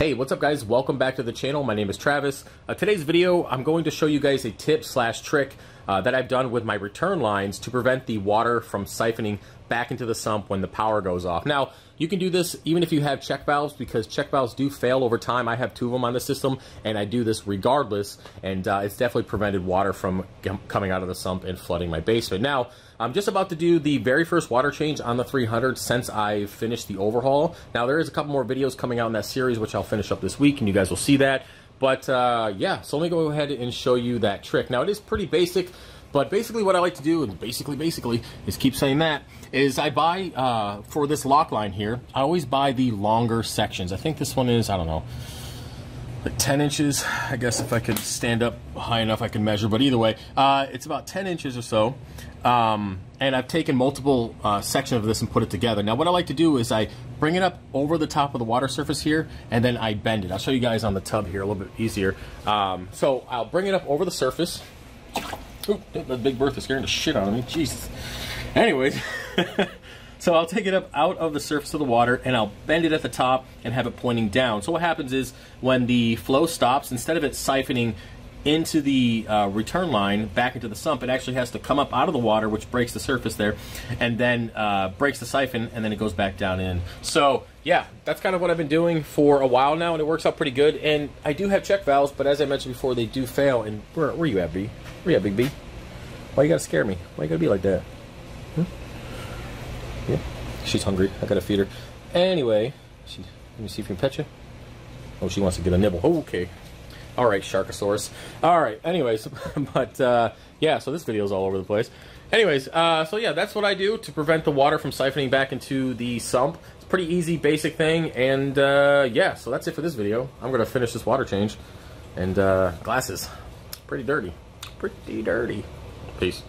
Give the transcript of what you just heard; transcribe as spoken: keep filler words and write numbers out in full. Hey, what's up guys? Welcome back to the channel. My name is Travis. Uh, today's video, I'm going to show you guys a tip slash trick uh, that I've done with my return lines to prevent the water from siphoning back into the sump when the power goes off. Now, you can do this even if you have check valves, because check valves do fail over time. I have two of them on the system, and I do this regardless, and uh, it's definitely prevented water from coming out of the sump and flooding my basement. Now, I'm just about to do the very first water change on the three hundred since I finished the overhaul. Now, there is a couple more videos coming out in that series, which I'll finish up this week, and you guys will see that. But, uh, yeah, so let me go ahead and show you that trick. Now, it is pretty basic, but basically what I like to do, and basically, basically, is keep saying that, is I buy, uh, for this lock line here, I always buy the longer sections. I think this one is, I don't know, like ten inches. I guess if I could stand up high enough, I could measure. But either way, uh, it's about ten inches or so. Um, and I've taken multiple uh, sections of this and put it together. Now, what I like to do is I bring it up over the top of the water surface here, and then I bend it. I'll show you guys on the tub here a little bit easier. Um, so I'll bring it up over the surface. Ooh, that Big Bertha is scaring the shit out of me. Jesus. Anyways, so I'll take it up out of the surface of the water, and I'll bend it at the top and have it pointing down. So what happens is when the flow stops, instead of it siphoning into the uh, return line back into the sump, it actually has to come up out of the water, which breaks the surface there, and then uh, breaks the siphon, and then it goes back down in. So yeah, that's kind of what I've been doing for a while now, and it works out pretty good. And I do have check valves, but as I mentioned before, they do fail. And where, where you at, B? Where you at, Big B? Why you gotta scare me? Why you gotta be like that? Hmm? Yeah, she's hungry. I gotta feed her. Anyway, she, let me see if you can pet you. Oh, she wants to get a nibble. Oh, okay. All right, Sharkosaurus. All right, anyways, but uh, yeah, so this video is all over the place. Anyways, uh, so yeah, that's what I do to prevent the water from siphoning back into the sump. It's a pretty easy, basic thing, and uh, yeah, so that's it for this video. I'm gonna finish this water change, and uh, glasses, pretty dirty, pretty dirty. Peace.